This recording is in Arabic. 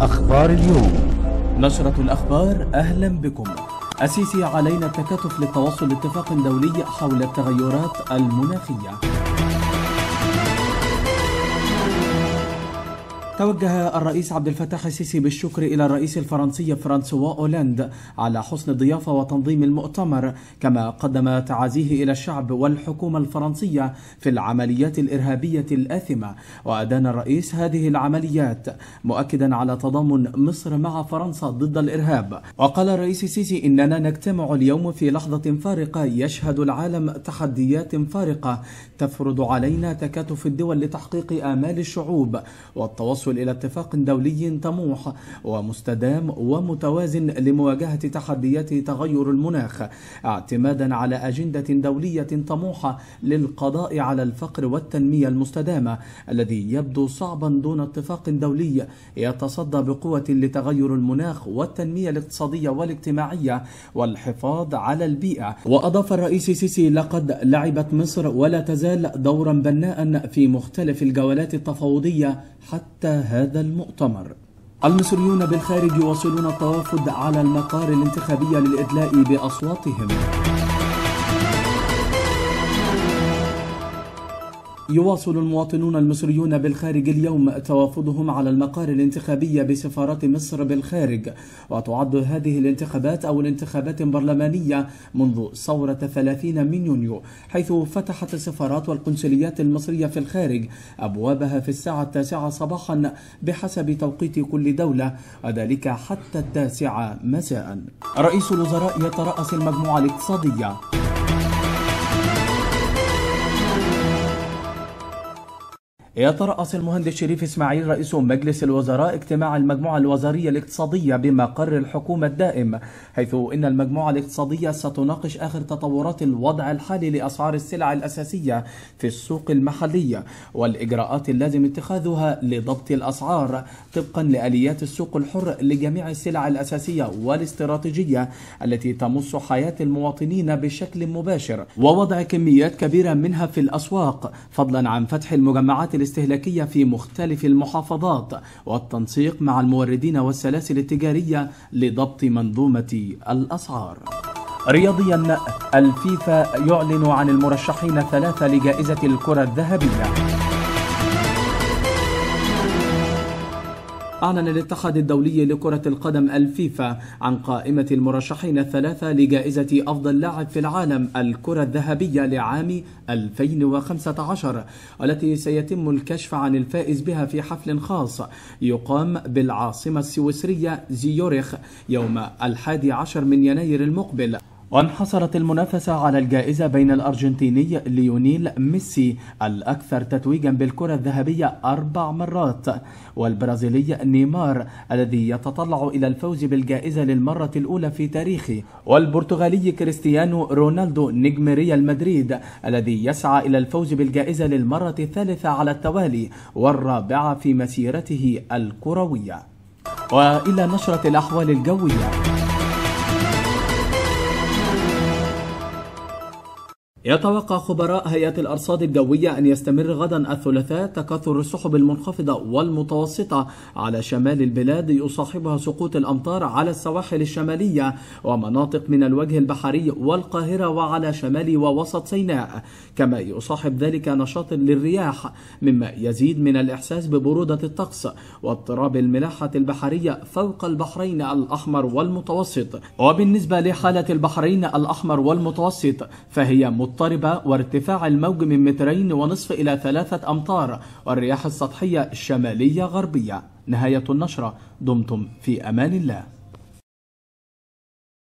أخبار اليوم، نشرة الأخبار. أهلا بكم. السيسي: علينا التكاتف للتوصل لاتفاق دولي حول التغيرات المناخية. توجه الرئيس عبد الفتاح السيسي بالشكر إلى الرئيس الفرنسي فرانسوا اولاند على حسن الضيافة وتنظيم المؤتمر، كما قدم تعازيه إلى الشعب والحكومة الفرنسية في العمليات الإرهابية الآثمة، وأدان الرئيس هذه العمليات مؤكدا على تضامن مصر مع فرنسا ضد الإرهاب. وقال الرئيس السيسي: إننا نجتمع اليوم في لحظة فارقة يشهد العالم تحديات فارقة تفرض علينا تكاتف الدول لتحقيق آمال الشعوب والتوصل إلى اتفاق دولي طموح ومستدام ومتوازن لمواجهة تحديات تغير المناخ، اعتمادا على أجندة دولية طموحة للقضاء على الفقر والتنمية المستدامة، الذي يبدو صعبا دون اتفاق دولي يتصدى بقوة لتغير المناخ والتنمية الاقتصادية والاجتماعية والحفاظ على البيئة. وأضاف الرئيس السيسي: لقد لعبت مصر ولا تزال دورا بناء في مختلف الجولات التفاوضية حتى هذا المؤتمر. المصريون بالخارج يواصلون التوافد على المقار الانتخابي للإدلاء بأصواتهم. يواصل المواطنون المصريون بالخارج اليوم توافدهم على المقار الانتخابي بسفارات مصر بالخارج، وتعد هذه الانتخابات أول انتخابات برلمانية منذ ثورة 30 من يونيو، حيث فتحت السفارات والقنصليات المصرية في الخارج أبوابها في الساعة 9 صباحا بحسب توقيت كل دولة، وذلك حتى 9 مساء. رئيس الوزراء يترأس المجموعة الاقتصادية. يترأس المهندس شريف اسماعيل رئيس مجلس الوزراء اجتماع المجموعة الوزارية الاقتصادية بمقر الحكومة الدائم، حيث إن المجموعة الاقتصادية ستناقش آخر تطورات الوضع الحالي لأسعار السلع الأساسية في السوق المحلية والإجراءات اللازم اتخاذها لضبط الأسعار طبقا لآليات السوق الحر لجميع السلع الأساسية والاستراتيجية التي تمس حياة المواطنين بشكل مباشر، ووضع كميات كبيرة منها في الأسواق، فضلا عن فتح المجمعات الاستهلاكية في مختلف المحافظات والتنسيق مع الموردين والسلاسل التجارية لضبط منظومة الأسعار. رياضيا، الفيفا يعلن عن المرشحين 3 لجائزة الكرة الذهبية. أعلن الاتحاد الدولي لكرة القدم الفيفا عن قائمة المرشحين 3 لجائزة أفضل لاعب في العالم الكرة الذهبية لعام 2015، والتي سيتم الكشف عن الفائز بها في حفل خاص يقام بالعاصمة السويسرية زيورخ يوم 11 من يناير المقبل. وانحصرت المنافسة على الجائزة بين الأرجنتيني ليونيل ميسي الأكثر تتويجا بالكرة الذهبية 4 مرات، والبرازيلي نيمار الذي يتطلع إلى الفوز بالجائزة للمرة الأولى في تاريخه، والبرتغالي كريستيانو رونالدو نجم ريال مدريد الذي يسعى إلى الفوز بالجائزة للمرة الثالثة على التوالي والرابعة في مسيرته الكروية. وإلى نشرة الأحوال الجوية. يتوقع خبراء هيئة الأرصاد الجوية أن يستمر غدا الثلاثاء تكاثر السحب المنخفضة والمتوسطة على شمال البلاد، يصاحبها سقوط الأمطار على السواحل الشمالية ومناطق من الوجه البحري والقاهرة وعلى شمال ووسط سيناء، كما يصاحب ذلك نشاط للرياح، مما يزيد من الإحساس ببرودة الطقس واضطراب الملاحة البحرية فوق البحرين الأحمر والمتوسط. وبالنسبة لحالة البحرين الأحمر والمتوسط فهي مضطربة، وارتفاع الموج من 2.5 متر إلى 3 أمتار، والرياح السطحية الشمالية غربية. نهاية النشرة، دمتم في أمان الله.